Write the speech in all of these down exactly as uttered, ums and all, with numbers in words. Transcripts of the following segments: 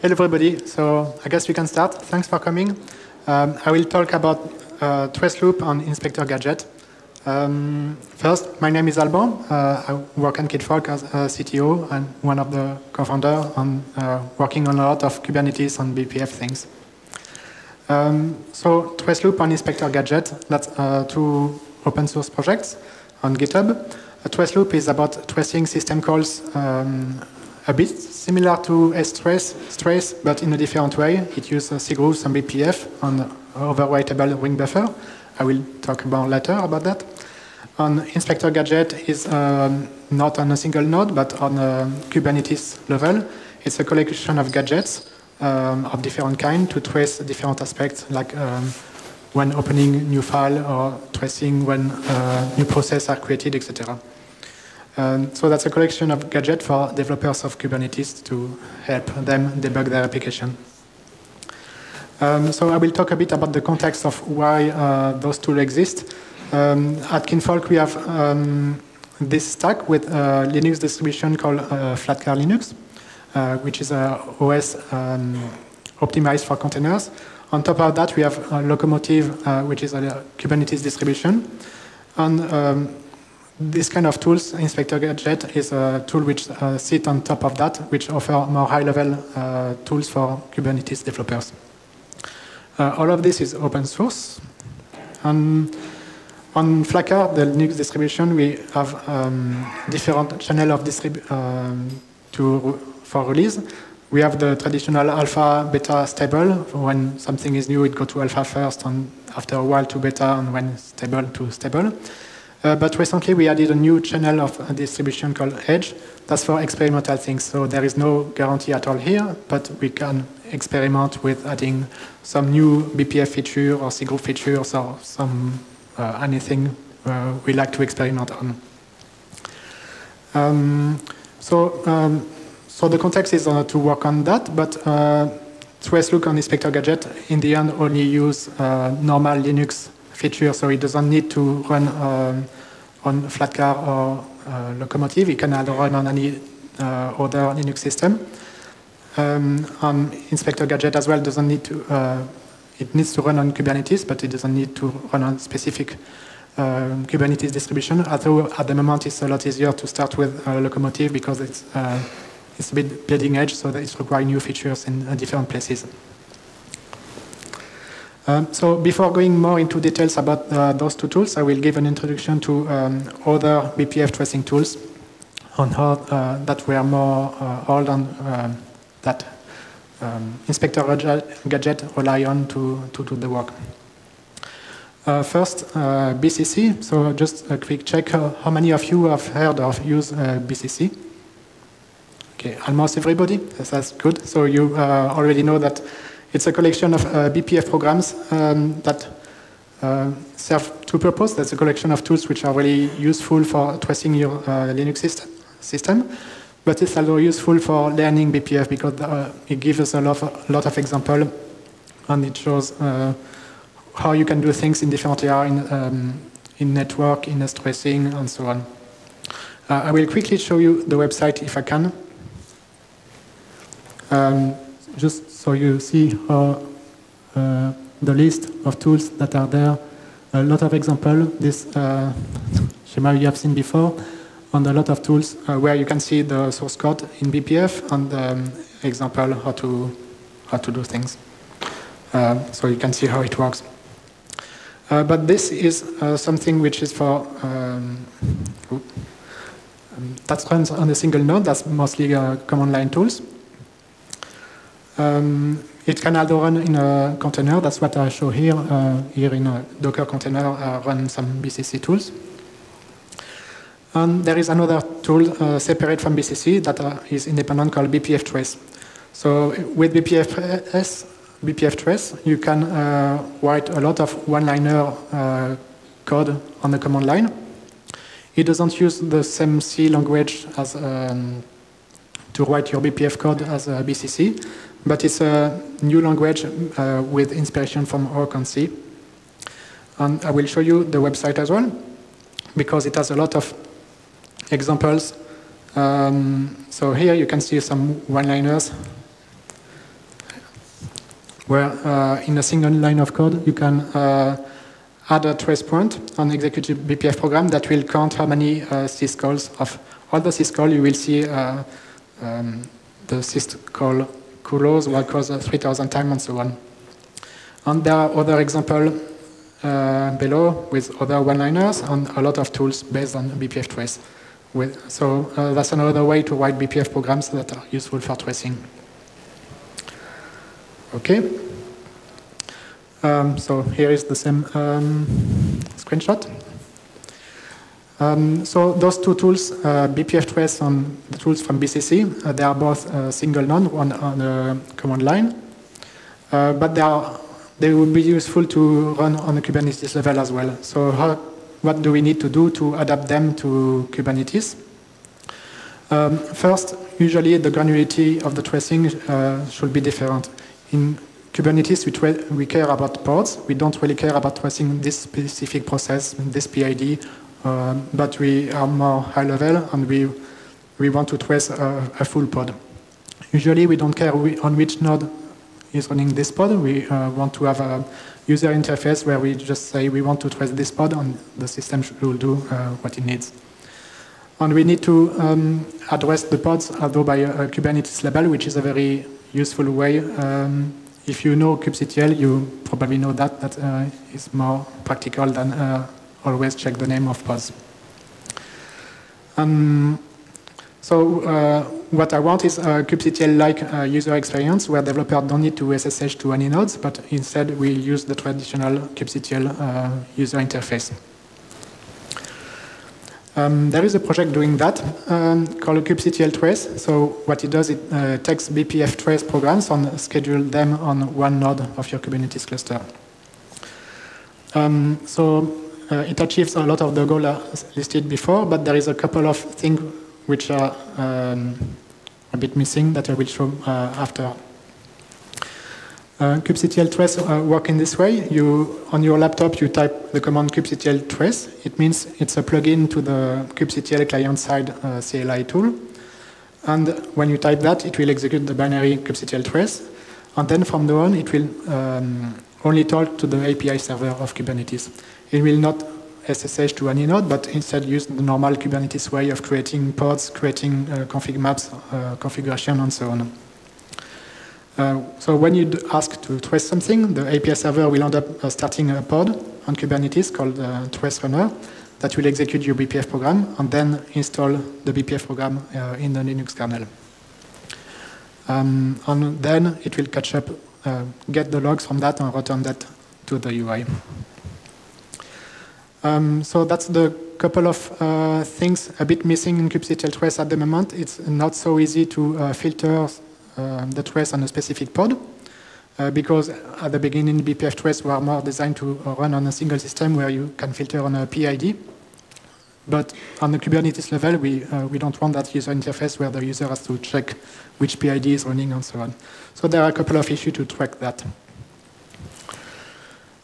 Hello everybody, so I guess we can start. Thanks for coming. Um, I will talk about uh, TraceLoop on Inspektor Gadget. Um, first, my name is Alban. Uh, I work in Kinvolk as a C T O and one of the co-founders on uh, working on a lot of Kubernetes and B P F things. Um, so TraceLoop on Inspektor Gadget, that's uh, two open source projects on GitHub. A TraceLoop is about tracing system calls um, a bit similar to strace, strace, but in a different way. It uses Cgroup, some B P F, and overwritable ring buffer. I will talk about later about that. And Inspektor Gadget is um, not on a single node, but on a Kubernetes level. It's a collection of gadgets um, of different kind to trace different aspects, like um, when opening new file or tracing when uh, new processes are created, et cetera. Um, so that's a collection of gadgets for developers of Kubernetes to help them debug their application. Um, so I will talk a bit about the context of why uh, those tools exist. Um, at Kinvolk, we have um, this stack with a Linux distribution called uh, Flatcar Linux, uh, which is a O S um, optimized for containers. On top of that, we have a Locomotive, uh, which is a Kubernetes distribution. And um, this kind of tools, Inspektor Gadget, is a tool which uh, sits on top of that, which offer more high-level uh, tools for Kubernetes developers. Uh, all of this is open source. And on Flatcar, the Linux distribution, we have um, different channels of um, to for release. We have the traditional alpha, beta stable. When something is new, it goes to alpha first, and after a while to beta, and when stable to stable. Uh, but recently, we added a new channel of a distribution called Edge. That's for experimental things. So there is no guarantee at all here, but we can experiment with adding some new B P F feature or Cgroup features or some uh, anything uh, we like to experiment on. Um, so, um, so the context is uh, to work on that, but uh, TraceLoop on Inspektor Gadget in the end only use uh, normal Linux feature, so it doesn't need to run um, on Flatcar or uh, Locomotive. It can run on any uh, other Linux system. Um, on Inspektor Gadget as well doesn't need to. Uh, it needs to run on Kubernetes, but it doesn't need to run on specific um, Kubernetes distribution. Although at the moment it's a lot easier to start with uh, Locomotive because it's uh, it's a bit bleeding edge, so that it's requiring new features in uh, different places. Um, so before going more into details about uh, those two tools, I will give an introduction to um, other B P F tracing tools on how, uh, that were more uh, old and uh, that um, Inspektor Gadget rely on to, to do the work. Uh, first, uh, B C C. So just a quick check. Uh, how many of you have heard of use uh, B C C? Okay, almost everybody. That's good. So you uh, already know that it's a collection of uh, B P F programs um, that uh, serve two purposes. That's a collection of tools which are really useful for tracing your uh, Linux system, system, but it's also useful for learning B P F because uh, it gives us a lot of, lot of examples, and it shows uh, how you can do things in different areas, in, um, in network, in tracing, and so on. Uh, I will quickly show you the website if I can. Um, Just so you see uh, uh, the list of tools that are there, a lot of examples. This uh, schema you have seen before, and a lot of tools uh, where you can see the source code in B P F and um, example how to how to do things. Uh, so you can see how it works. Uh, but this is uh, something which is for. Um, that runs on a single node. That's mostly uh, command line tools. Um, it can also run in a container. That's what I show here. Uh, here in a Docker container, I run some B C C tools. And there is another tool uh, separate from B C C that uh, is independent called B P F trace. So with B P F trace, you can uh, write a lot of one-liner uh, code on the command line. It doesn't use the same C language as um, to write your B P F code as a B C C. But it's a new language uh, with inspiration from Orc and C. And I will show you the website as well, because it has a lot of examples. Um, so here you can see some one-liners. where uh, in a single line of code you can uh, add a trace point and execute a B P F program that will count how many uh, syscalls of all the syscall. You will see uh, um, the syscall call will cause three thousand times and so on. And there are other examples uh, below with other one-liners and a lot of tools based on B P F trace. With, so uh, that's another way to write B P F programs that are useful for tracing. Okay. Um, so here is the same um, screenshot. Um, so those two tools, uh, B P F trace and the tools from B C C, uh, they are both uh, single node on, on the command line, uh, but they are they will be useful to run on the Kubernetes level as well. So how What do we need to do to adapt them to Kubernetes? Um, first, usually the granularity of the tracing uh, should be different. In Kubernetes, we, we care about pods. We don't really care about tracing this specific process, this P I D, uh, but we are more high level and we, we want to trace a, a full pod. Usually, we don't care on which node is running this pod. We uh, want to have a user interface where we just say we want to trace this pod and the system will do uh, what it needs. And we need to um, address the pods although by a, a Kubernetes label, which is a very useful way. Um, if you know kubectl, you probably know that. That uh, is more practical than uh, always check the name of pods. Um, so uh, what I want is a kubectl-like uh, user experience where developers don't need to S S H to any nodes, but instead we use the traditional kubectl uh, user interface. Um, there is a project doing that um, called kubectl-trace. So what it does, it uh, takes B P F trace programs and schedule them on one node of your Kubernetes cluster. Um, so uh, it achieves a lot of the goals listed before, but there is a couple of things which are um, a bit missing that I will show uh, after. Uh, kubectl trace uh, work in this way. You, on your laptop, you type the command kubectl trace. It means it's a plugin to the kubectl client-side uh, C L I tool. And when you type that, it will execute the binary kubectl trace. And then from now on, it will um, only talk to the A P I server of Kubernetes. It will not S S H to any node, but instead use the normal Kubernetes way of creating pods, creating uh, config maps, uh, configuration, and so on. Uh, so when you ask to trace something, the A P I server will end up uh, starting a pod on Kubernetes called uh, Trace Runner that will execute your B P F program and then install the B P F program uh, in the Linux kernel. Um, and then it will catch up, uh, get the logs from that, and return that to the U I. Um, so that's the couple of uh, things a bit missing in kubectl trace at the moment. It's not so easy to uh, filter uh, the trace on a specific pod uh, because at the beginning B P F trace were more designed to run on a single system where you can filter on a P I D. But on the Kubernetes level, we, uh, we don't want that user interface where the user has to check which P I D is running and so on. So there are a couple of issues to track that.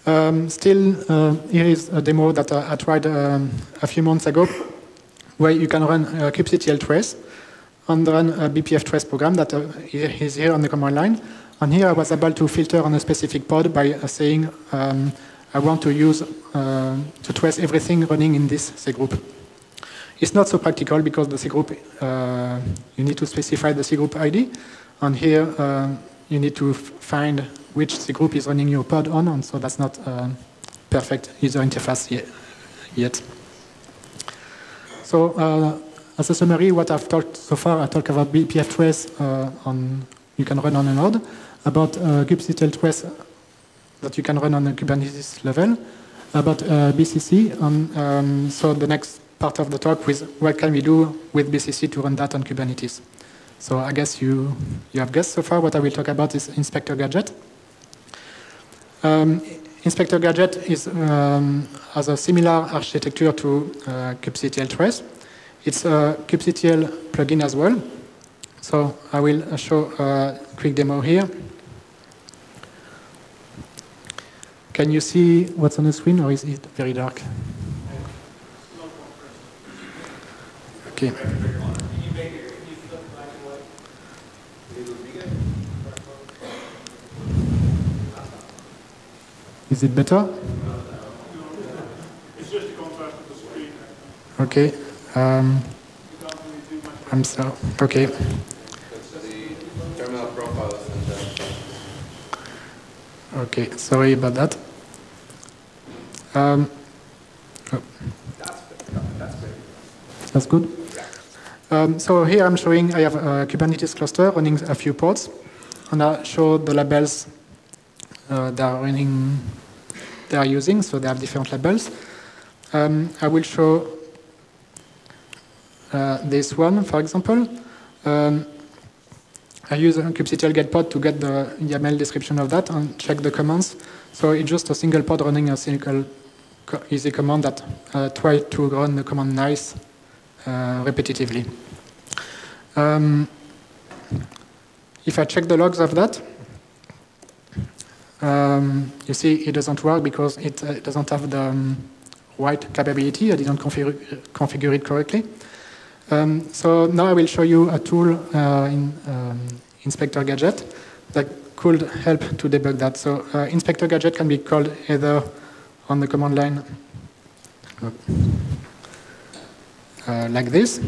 Um, still, uh, here is a demo that I, I tried um, a few months ago, where you can run uh, kubectl trace and run a B P F trace program that uh, is here on the command line. And here I was able to filter on a specific pod by uh, saying um, I want to use uh, to trace everything running in this Cgroup. It's not so practical because the Cgroup uh, you need to specify the Cgroup I D, and here uh, you need to find which Cgroup is running your pod on, and so that's not a perfect user interface yet. So uh, as a summary, what I've talked so far, I talked about B P F trace uh, on, you can run on a node, about uh, kubectl trace that you can run on a Kubernetes level, about uh, B C C, and um, so the next part of the talk is what can we do with B C C to run that on Kubernetes. So I guess you, you have guessed so far what I will talk about is Inspektor Gadget. Um, Inspektor Gadget is, um, has a similar architecture to uh, kubectl trace. It's a kubectl plugin as well. So I will show a quick demo here. Can you see what's on the screen, or is it very dark? Okay. Is it better? It's just the contrast of the screen. Okay. Um, I'm sorry. Okay. Okay, sorry about that. Um, oh. That's good. Um, so here I'm showing I have a Kubernetes cluster running a few pods, and I show the labels uh, they are running, they are using. So they have different labels. Um, I will show uh, this one, for example. Um, I use a kubectl get pod to get the YAML description of that and check the commands. So it's just a single pod running a single co easy command that uh, tries to run the command nice uh, repetitively. Um, if I check the logs of that, um, you see it doesn't work because it uh, doesn't have the um, right capability. I didn't config configure it correctly. Um, so now I will show you a tool uh, in um, Inspektor Gadget that could help to debug that. So uh, Inspektor Gadget can be called either on the command line uh, like this,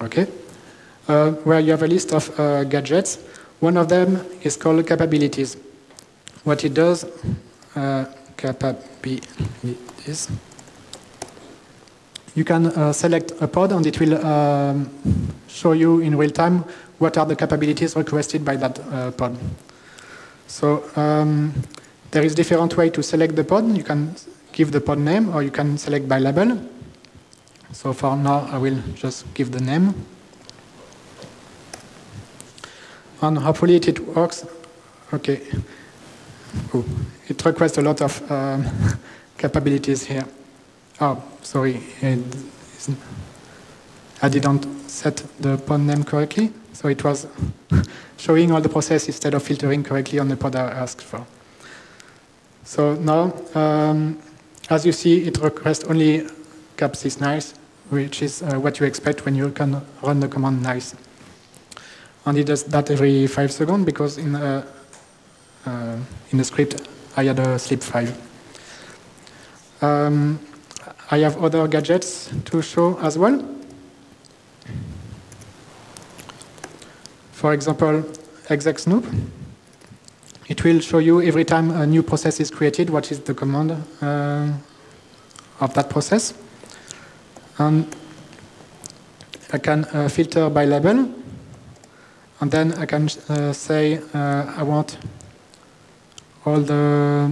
okay, uh, where you have a list of uh, gadgets. One of them is called capabilities. What it does, uh, capabilities. You can uh, select a pod and it will um, show you in real time what are the capabilities requested by that uh, pod. So um, there is different way to select the pod. You can give the pod name or you can select by label. So for now I will just give the name. And hopefully it works. Okay. Ooh. It requests a lot of um, capabilities here. Oh, sorry, I didn't set the pod name correctly, so it was showing all the process instead of filtering correctly on the pod I asked for. So now, um, as you see, it requests only capsys nice, which is uh, what you expect when you can run the command nice. And it does that every five seconds because in, uh, uh, in the script I had a sleep five. Um, I have other gadgets to show as well. For example, exec snoop. It will show you every time a new process is created what is the command uh, of that process. And I can uh, filter by label. And then I can uh, say uh, I want all the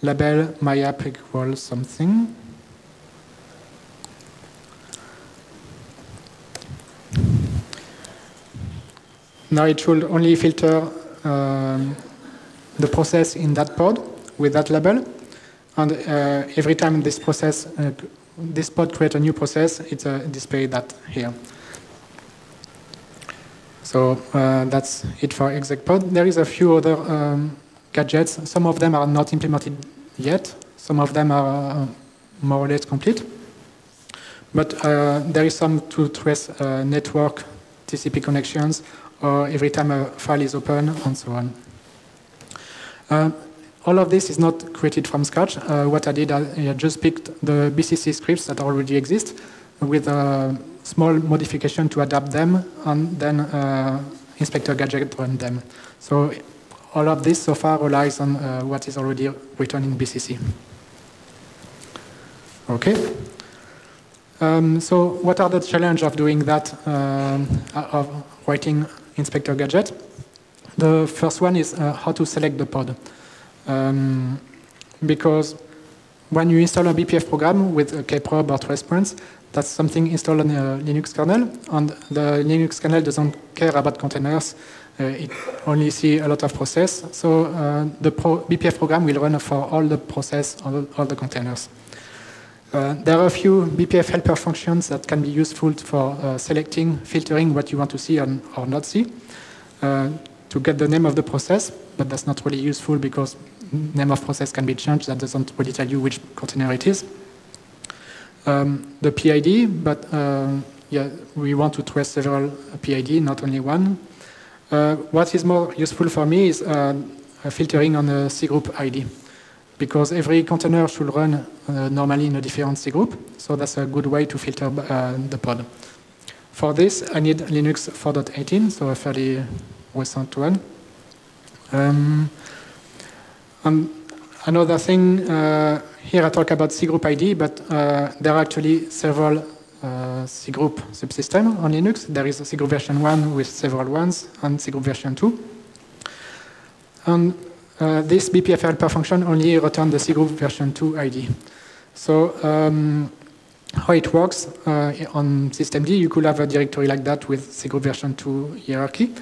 label my app equals something. Now it should only filter um, the process in that pod with that label, and uh, every time this process, uh, this pod creates a new process, it uh, displays that here. So uh, that's it for exec pod. There is a few other um, gadgets. Some of them are not implemented yet. Some of them are uh, more or less complete. But uh, there is some to trace uh, network T C P connections, or every time a file is open, and so on. Uh, all of this is not created from scratch. Uh, what I did, I, I just picked the B C C scripts that already exist with a small modification to adapt them, and then uh, Inspektor Gadget run them. So all of this so far relies on uh, what is already written in B C C. Okay. Um, so what are the challenges of doing that, um, of writing Inspektor Gadget? The first one is uh, how to select the pod. Um, because when you install a B P F program with a kprobe or tracepoints, that's something installed on a Linux kernel, and the Linux kernel doesn't care about containers. Uh, it only sees a lot of process, so uh, the pro B P F program will run for all the process, all, all the containers. Uh, there are a few B P F helper functions that can be useful for uh, selecting, filtering what you want to see and, or not see, uh, to get the name of the process, but that's not really useful because name of process can be changed, that doesn't really tell you which container it is. Um, the P I D, but uh, yeah, we want to trace several P I D, not only one. Uh, what is more useful for me is uh, filtering on a Cgroup I D, because every container should run uh, normally in a different Cgroup, so that's a good way to filter uh, the pod. For this, I need Linux four point eighteen, so a fairly recent one. Um, and another thing, uh, here I talk about Cgroup I D, but uh, there are actually several Uh, Cgroup subsystem on Linux. There is a Cgroup version one with several ones and Cgroup version two. And uh, this B P F helper function only returns the Cgroup version two I D. So um, how it works uh, on systemd, you could have a directory like that with Cgroup version two hierarchy.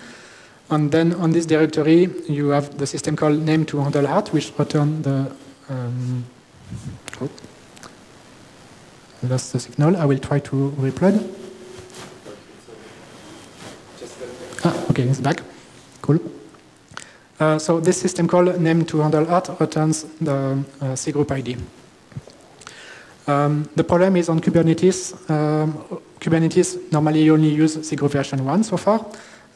And then on this directory, you have the system call name to handle hat, which returns the um, oh. Lost the signal. I will try to replug. Ah, okay, it's back. Cool. Uh, so this system call named to handle at returns the uh, Cgroup I D. Um, the problem is on Kubernetes. Um, Kubernetes normally only use Cgroup version one so far.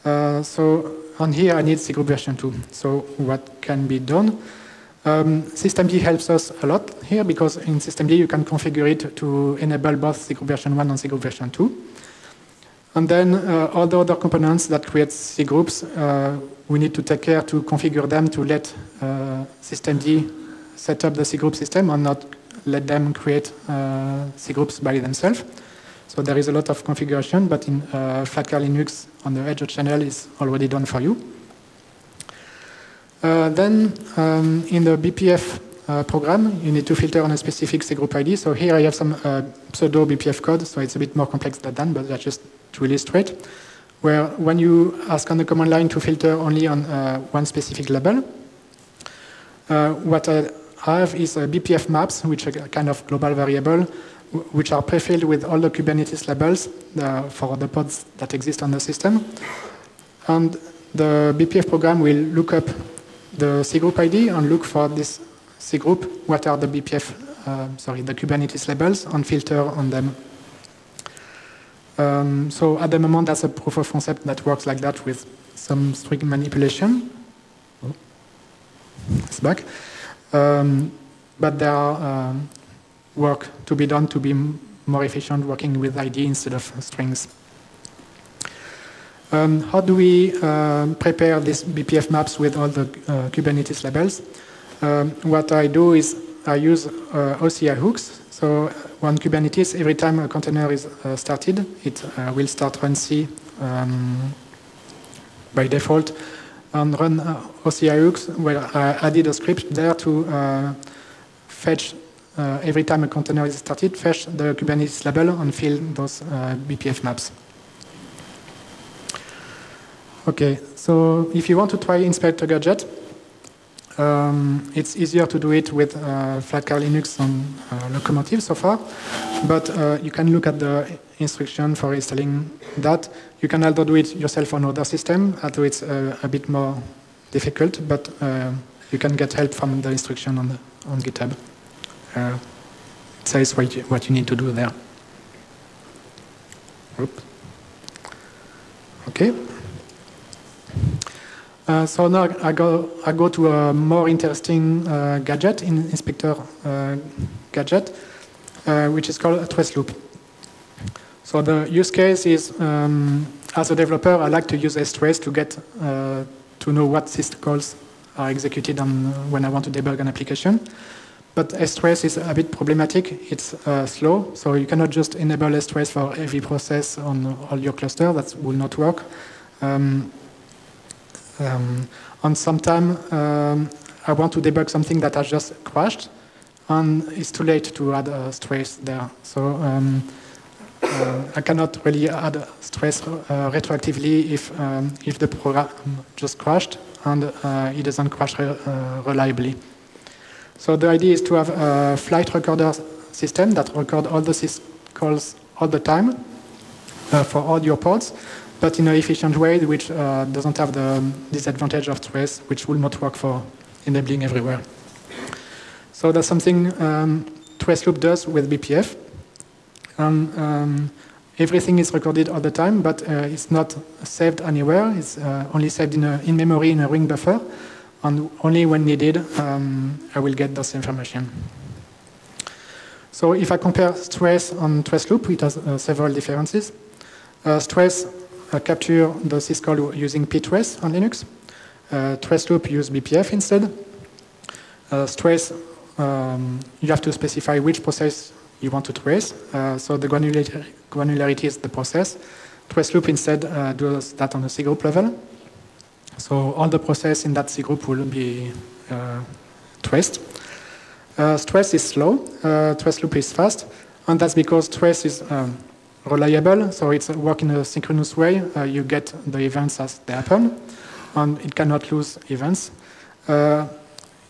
Uh, so on here I need Cgroup version two. So what can be done? Um, systemd helps us a lot here, because in systemd you can configure it to enable both Cgroup version one and Cgroup version two. And then uh, all the other components that create Cgroups, uh, we need to take care to configure them to let uh, systemd set up the Cgroup system and not let them create uh, Cgroups by themselves. So there is a lot of configuration, but in uh, Flatcar Linux on the Edge channel is already done for you. Uh, then, um, in the B P F uh, program, you need to filter on a specific Cgroup I D. So here I have some uh, pseudo B P F code, so it's a bit more complex than that, but that's just to illustrate. Where when you ask on the command line to filter only on uh, one specific label, uh, what I have is a B P F maps, which are kind of global variable, which are pre-filled with all the Kubernetes labels uh, for the pods that exist on the system. And the B P F program will look up the Cgroup I D and look for this Cgroup, what are the B P F, uh, sorry, the Kubernetes labels, and filter on them. Um, so at the moment, that's a proof of concept that works like that with some string manipulation. Oh. It's back. Um, but there are um, work to be done to be more efficient working with I D instead of strings. Um, how do we uh, prepare these B P F maps with all the uh, Kubernetes labels? Um, what I do is I use uh, O C I hooks. So on Kubernetes, every time a container is uh, started, it uh, will start runc um, by default and run uh, O C I hooks, where I added a script there to uh, fetch, uh, every time a container is started, fetch the Kubernetes label and fill those uh, B P F maps. Okay, so if you want to try Inspektor Gadget, um, it's easier to do it with uh, Flatcar Linux and uh, Locomotive so far, but uh, you can look at the instruction for installing that. You can either do it yourself on other system, although it's uh, a bit more difficult, but uh, you can get help from the instruction on, the, on GitHub. Uh, it says what you, what you need to do there. Oops. Okay. Uh, so now I go, I go to a more interesting uh, gadget, in Inspektor uh, Gadget, uh, which is called a TraceLoop. So the use case is, um, as a developer, I like to use strace to get uh, to know what sys calls are executed on, when I want to debug an application. But strace is a bit problematic. It's uh, slow, so you cannot just enable strace for every process on all your cluster. That will not work. Um, Um, and sometimes um, I want to debug something that has just crashed, and it's too late to add a strace there. So um, uh, I cannot really add a strace uh, retroactively if um, if the program just crashed and uh, it doesn't crash re uh, reliably. So the idea is to have a flight recorder system that records all the sys calls all the time uh, for all your pods, but in an efficient way, which uh, doesn't have the disadvantage of trace, which will not work for enabling everywhere. So that's something um, TraceLoop does with B P F. Um, um, everything is recorded all the time, but uh, it's not saved anywhere. It's uh, only saved in, a, in memory in a ring buffer, and only when needed um, I will get this information. So if I compare strace and TraceLoop, it has uh, several differences. Uh, strace uh, captures the syscall using ptrace on Linux. Uh, TraceLoop uses B P F instead. Uh, strace, um, you have to specify which process you want to trace, uh, so the granularity, granularity is the process. TraceLoop instead uh, does that on a Cgroup level, so all the process in that Cgroup will be uh, traced. Uh, strace is slow, uh, TraceLoop is fast, and that's because strace is um, reliable, so it's work in a synchronous way. Uh, you get the events as they happen, and it cannot lose events. Uh,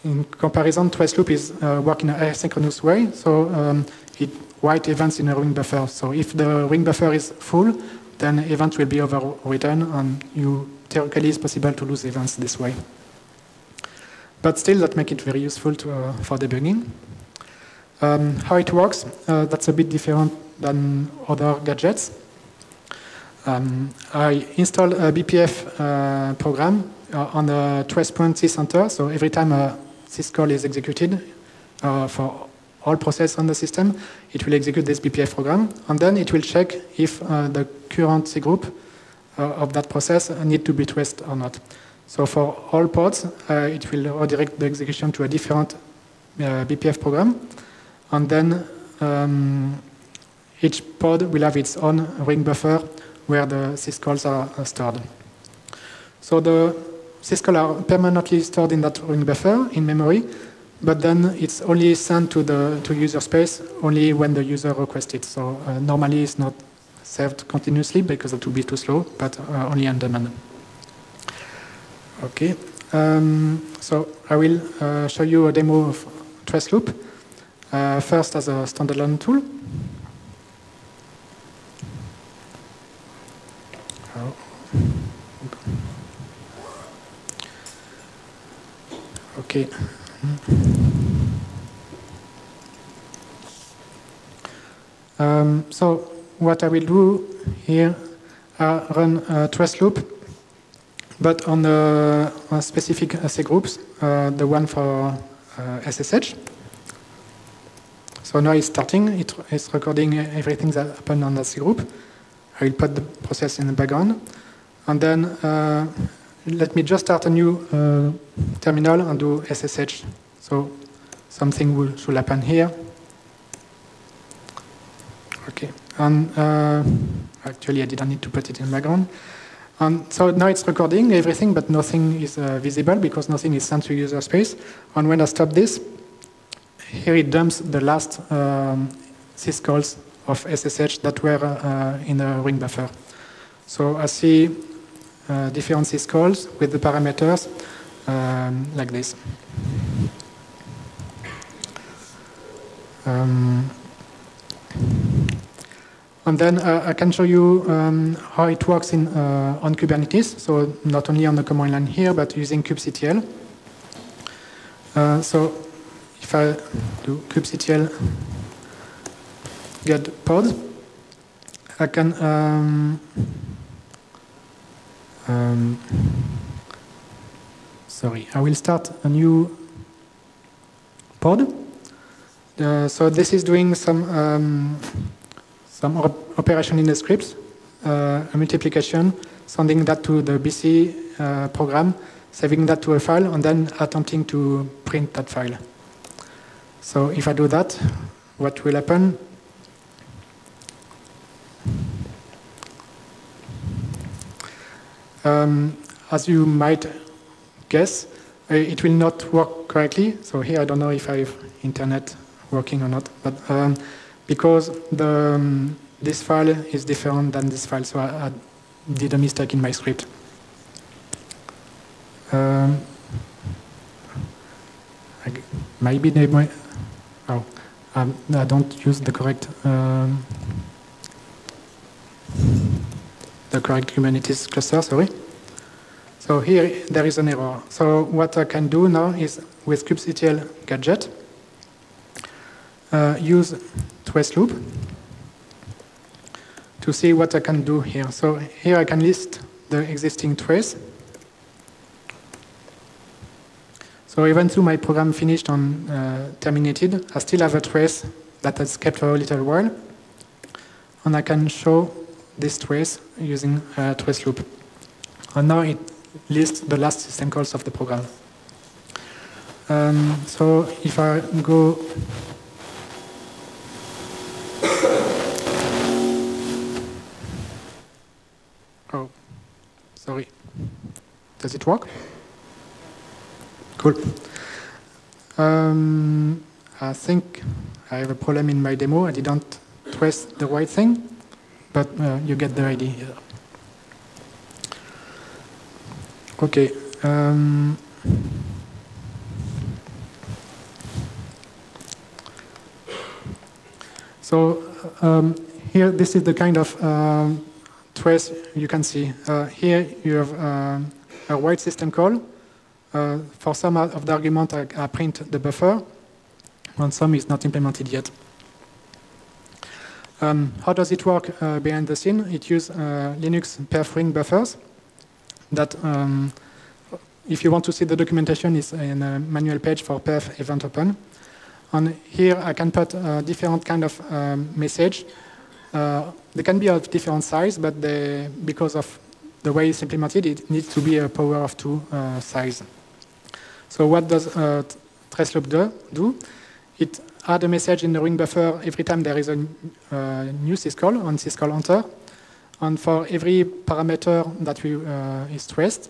in comparison, TraceLoop is uh, work in an asynchronous way, so um, it writes events in a ring buffer. So if the ring buffer is full, then events will be overwritten, and you theoretically it's possible to lose events this way. But still, that makes it very useful to, uh, for debugging. Um, how it works, uh, that's a bit different than other gadgets. Um, I installed a B P F uh, program uh, on the trace.sys center, so every time a syscall is executed uh, for all process on the system, it will execute this B P F program, and then it will check if uh, the current cgroup uh, of that process need to be traced or not. So for all pods, uh, it will redirect the execution to a different uh, B P F program, and then um, each pod will have its own ring buffer where the syscalls are uh, stored. So the syscalls are permanently stored in that ring buffer in memory, but then it's only sent to the to user space only when the user requests it. So uh, normally it's not saved continuously because it would be too slow, but uh, only on demand. Okay, um, so I will uh, show you a demo of TraceLoop, uh, first as a standalone tool. Oh. Okay. Um, so what I will do here, uh, run uh, TraceLoop. But on the uh, specific S A groups, uh, the one for uh, S S H. So now it's starting, it, it's recording everything that happened on that S A group. I will put the process in the background. And then uh, let me just start a new uh, terminal and do S S H. So something will, should happen here. Okay, and uh, actually I didn't need to put it in the background. And so now it's recording everything, but nothing is uh, visible because nothing is sent to user space. And when I stop this, here it dumps the last um, syscalls of S S H that were uh, in the ring buffer. So I see uh, different syscalls with the parameters um, like this. Um, And then uh, I can show you um, how it works in, uh, on Kubernetes, so not only on the command line here, but using kubectl. Uh, so if I do kubectl get pod, I can um, um, sorry, I will start a new pod. Uh, so this is doing some um, some op operation in the scripts, uh, a multiplication, sending that to the B C uh, program, saving that to a file, and then attempting to print that file. So if I do that, what will happen? Um, as you might guess, uh, it will not work correctly. So here I don't know if I have internet working or not, but um, because the, um, this file is different than this file, so I, I did a mistake in my script. Um, I, maybe they might, oh, um, I don't use the correct um, the correct Kubernetes cluster. Sorry. So here there is an error. So what I can do now is with kubectl gadget uh, use TraceLoop to see what I can do here. So here I can list the existing trace. So even though my program finished and uh, terminated, I still have a trace that has kept for a little while. And I can show this trace using a trace loop. And now it lists the last system calls of the program. Um, so if I go oh, sorry. Does it work? Cool. Um, I think I have a problem in my demo. I didn't trace the right thing, but uh, you get the idea. Okay. Um, So um, here, this is the kind of uh, trace you can see. Uh, here you have uh, a white system call. Uh, for some of the argument, I, I print the buffer, and some is not implemented yet. Um, how does it work uh, behind the scene? It uses uh, Linux perf ring buffers. That, um, if you want to see the documentation, is in a manual page for perf event open. And here I can put uh, different kind of um, message. Uh, they can be of different size, but they, because of the way it's implemented, it needs to be a power of two uh, size. So what does uh, TraceLoop do? It adds a message in the ring buffer every time there is a uh, new syscall on syscall enter. And for every parameter that we, uh, is traced,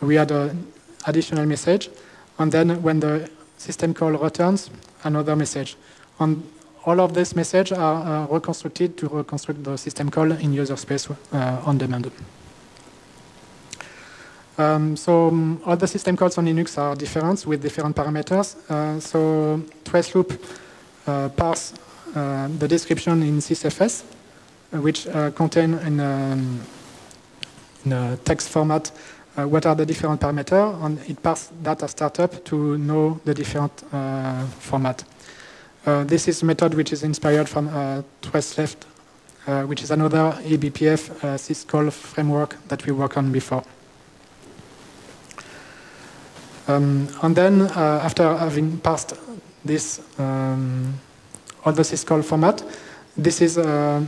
we add an additional message. And then when the system call returns, another message. And all of these messages are uh, reconstructed to reconstruct the system call in user space uh, on demand. Um, so um, all the system calls on Linux are different with different parameters. Uh, so TraceLoop uh, parses uh, the description in SysFS, which uh, contain in, um, in a text format Uh, what are the different parameters, and it parses data startup to know the different uh, format. Uh, this is a method which is inspired from uh, TraceLeft, uh, which is another A B P F uh, syscall framework that we worked on before. Um, and then, uh, after having parsed this um, other syscall format, this is uh,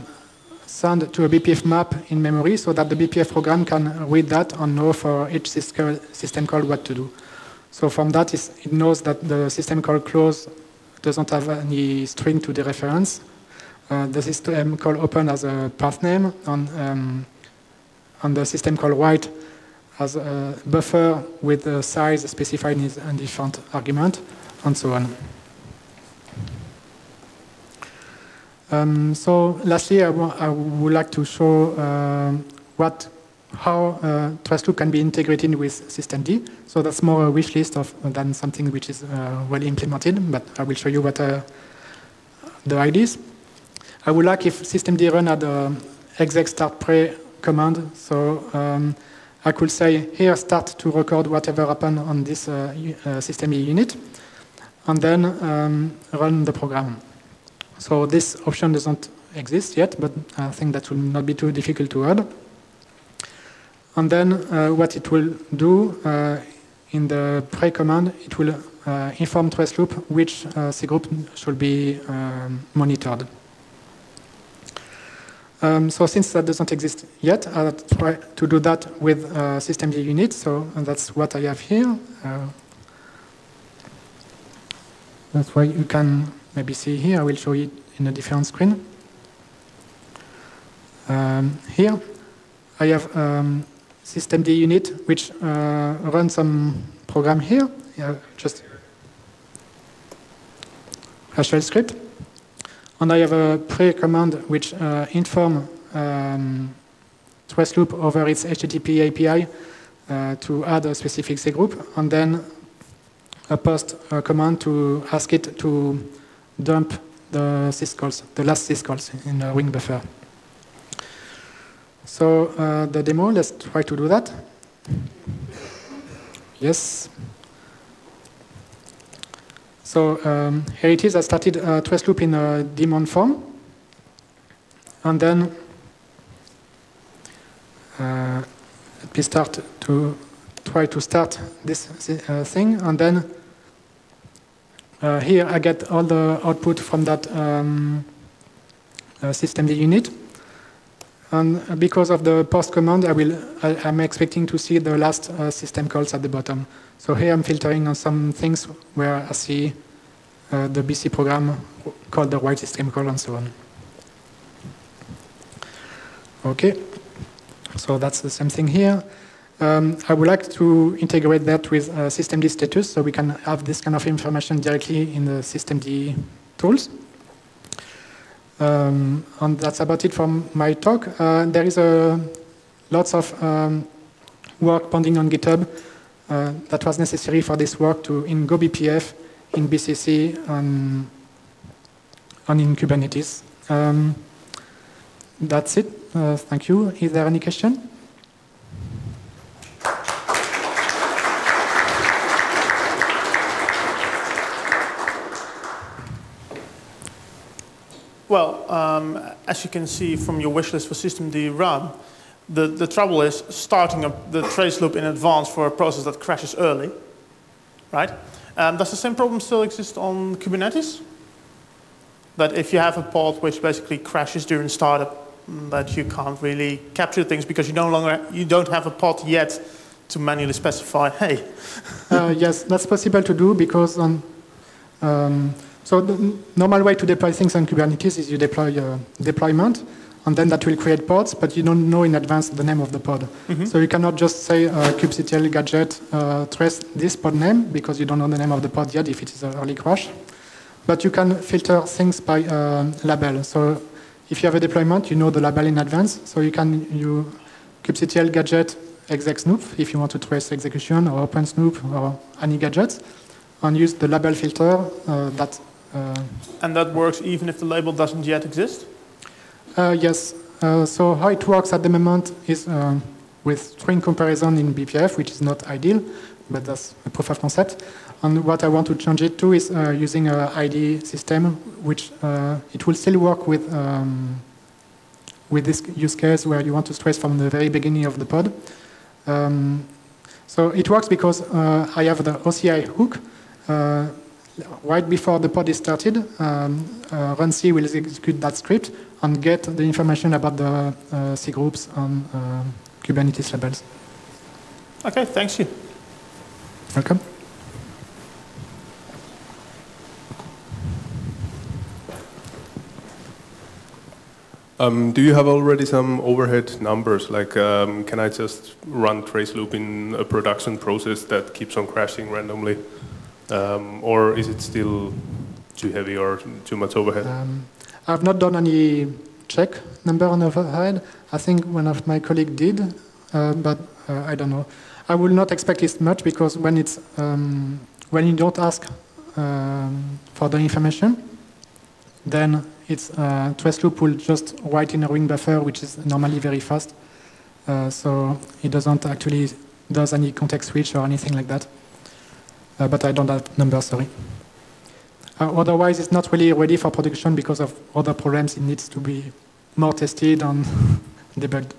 send to a B P F map in memory so that the B P F program can read that and know for each system call what to do. So from that, it knows that the system call close doesn't have any string to the reference. Uh, the system call open has a path name, and, um, and the system call write has a buffer with the size specified in a different argument, and so on. Um, so, lastly, I, I would like to show uh, what, how uh, TraceLoop can be integrated with systemd. So that's more a wish list of, than something which is uh, well implemented. But I will show you what uh, the ideas. I would like if systemd run at the exec start pre command. So um, I could say here start to record whatever happened on this uh, uh, systemd unit, and then um, run the program. So this option doesn't exist yet, but I think that will not be too difficult to add. And then uh, what it will do uh, in the pre command, it will uh, inform TraceLoop which uh, Cgroup should be um, monitored. Um, so since that doesn't exist yet, I'll try to do that with uh, systemd unit. So that's what I have here. Uh, that's why you can maybe see here, I will show it in a different screen. Um, here, I have um, systemd unit, which uh, runs some program here, yeah, just a shell script. And I have a pre command which uh, informs um, TraceLoop over its H T T P A P I uh, to add a specific Cgroup, and then a post uh, command to ask it to dump the syscalls, the last syscalls in the ring buffer. So uh, the demo, let's try to do that. Yes. So um, here it is. I started a trace loop in a daemon form, and then please start to try to start this uh, thing, and then uh, here I get all the output from that um, uh, systemd unit. And because of the post command, I will, I, I'm expecting to see the last uh, system calls at the bottom. So here I'm filtering on some things where I see uh, the B C program called the right system call and so on. Okay, so that's the same thing here. Um, I would like to integrate that with uh, systemd status, so we can have this kind of information directly in the systemd tools. Um, and that's about it from my talk. Uh, there is a lots of um, work pending on GitHub uh, that was necessary for this work to in GoBPF, in B C C, and, and in Kubernetes. Um, that's it. Uh, thank you. Is there any question? Well, um, as you can see from your wish list for systemd run, the, the trouble is starting up the trace loop in advance for a process that crashes early, right? Um, does the same problem still exist on Kubernetes? That if you have a pod which basically crashes during startup, that you can't really capture things because you no longer you don't have a pod yet to manually specify. Hey. uh, yes, that's possible to do because on. Um, So the normal way to deploy things on Kubernetes is you deploy a deployment, and then that will create pods, but you don't know in advance the name of the pod. Mm-hmm. So you cannot just say uh, kubectl gadget uh, trace this pod name, because you don't know the name of the pod yet if it is an early crash. But you can filter things by uh, label. So if you have a deployment, you know the label in advance. So you can you kubectl gadget exec snoop if you want to trace execution, or open snoop, or any gadgets, and use the label filter uh, that Uh, and that works even if the label doesn't yet exist? Uh, yes. Uh, so how it works at the moment is uh, with string comparison in B P F, which is not ideal, but that's a proof of concept. And what I want to change it to is uh, using an I D system, which uh, it will still work with, um, with this use case where you want to trace from the very beginning of the pod. Um, so it works because uh, I have the O C I hook. Uh, Right before the pod is started, um, uh, run C will execute that script and get the information about the uh, Cgroups and uh, Kubernetes labels. Okay, thanks you. Welcome. Um, do you have already some overhead numbers? Like, um, can I just run TraceLoop in a production process that keeps on crashing randomly? Um, or is it still too heavy or too much overhead? Um, I've not done any check number on overhead. I think one of my colleagues did, uh, but uh, I don't know. I will not expect it much because when it's um, when you don't ask um, for the information, then it's uh, TraceLoop will just write in a ring buffer, which is normally very fast, uh, so it doesn't actually does any context switch or anything like that. Uh, but I don't have numbers, sorry. Uh, otherwise, it's not really ready for production because of other problems. It needs to be more tested and debugged.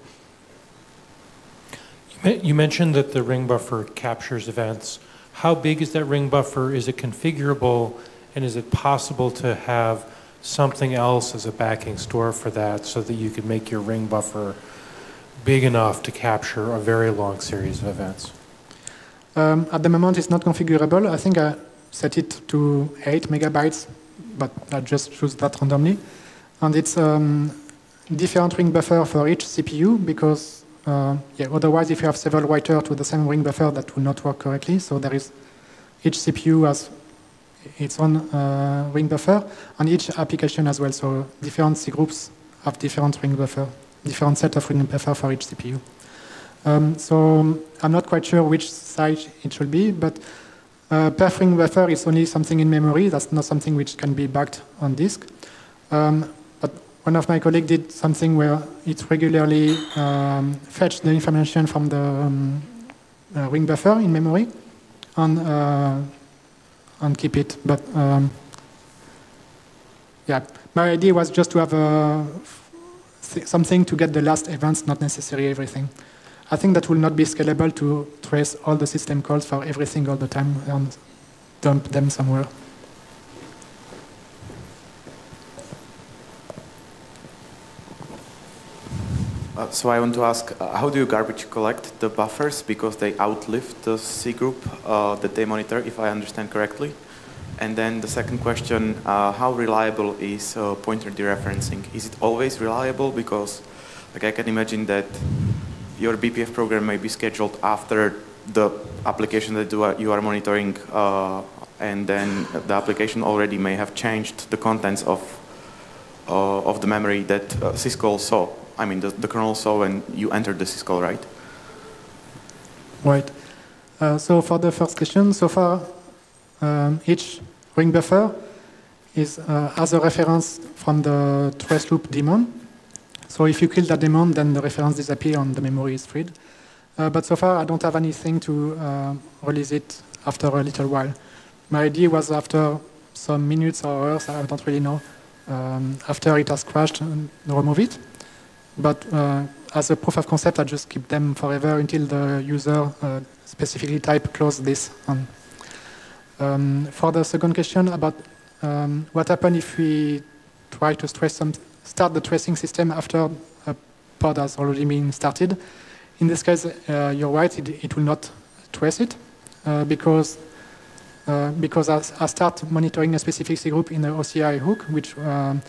You mentioned that the ring buffer captures events. How big is that ring buffer? Is it configurable? And is it possible to have something else as a backing store for that so that you could make your ring buffer big enough to capture a very long series of events? Um, at the moment, it's not configurable. I think I set it to eight megabytes, but I just choose that randomly. And it's a um, different ring buffer for each C P U because uh, yeah, otherwise, if you have several writers to the same ring buffer, that will not work correctly. So there is each C P U has its own uh, ring buffer, and each application as well. So different Cgroups have different ring buffer, different set of ring buffer for each C P U. Um, so I'm not quite sure which size it should be, but uh, perf ring buffer is only something in memory. That's not something which can be backed on disk. Um, but one of my colleagues did something where it regularly um, fetched the information from the um, uh, ring buffer in memory and uh, and keep it. But um, yeah, my idea was just to have a th something to get the last events, not necessarily everything. I think that will not be scalable to trace all the system calls for everything all the time and dump them somewhere. Uh, so I want to ask, uh, how do you garbage collect the buffers, because they outlive the Cgroup uh, that they monitor, if I understand correctly? And then the second question, uh, how reliable is uh, pointer dereferencing? Is it always reliable? Because like, I can imagine that your B P F program may be scheduled after the application that you are monitoring, uh, and then the application already may have changed the contents of, uh, of the memory that uh, syscall saw. I mean, the, the kernel saw when you entered the syscall, right? Right. Uh, so for the first question, so far, Um, each ring buffer is uh, as a reference from the trace loop daemon. So if you kill that daemon, then the reference disappears and the memory is freed. Uh, but so far, I don't have anything to uh, release it after a little while. My idea was after some minutes or hours, I don't really know, um, after it has crashed, and remove it. But uh, as a proof of concept, I just keep them forever until the user uh, specifically type close this on. Um, for the second question about um, what happens if we try to trace some, start the tracing system after a pod has already been started. In this case, uh, you're right, it, it will not trace it uh, because, uh, because I, I start monitoring a specific Cgroup in the O C I hook, which um,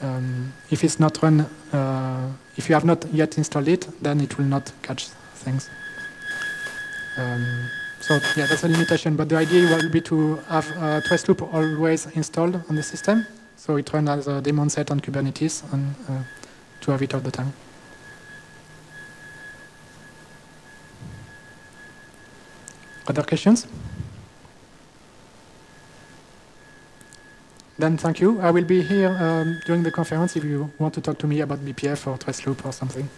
um, if it's not run, uh, if you have not yet installed it, then it will not catch things. Um, So yeah, that's a limitation, but the idea will be to have uh, TraceLoop always installed on the system, so it runs as a daemon set on Kubernetes, and uh, to have it all the time. Other questions? Then thank you. I will be here um, during the conference if you want to talk to me about B P F or TraceLoop or something.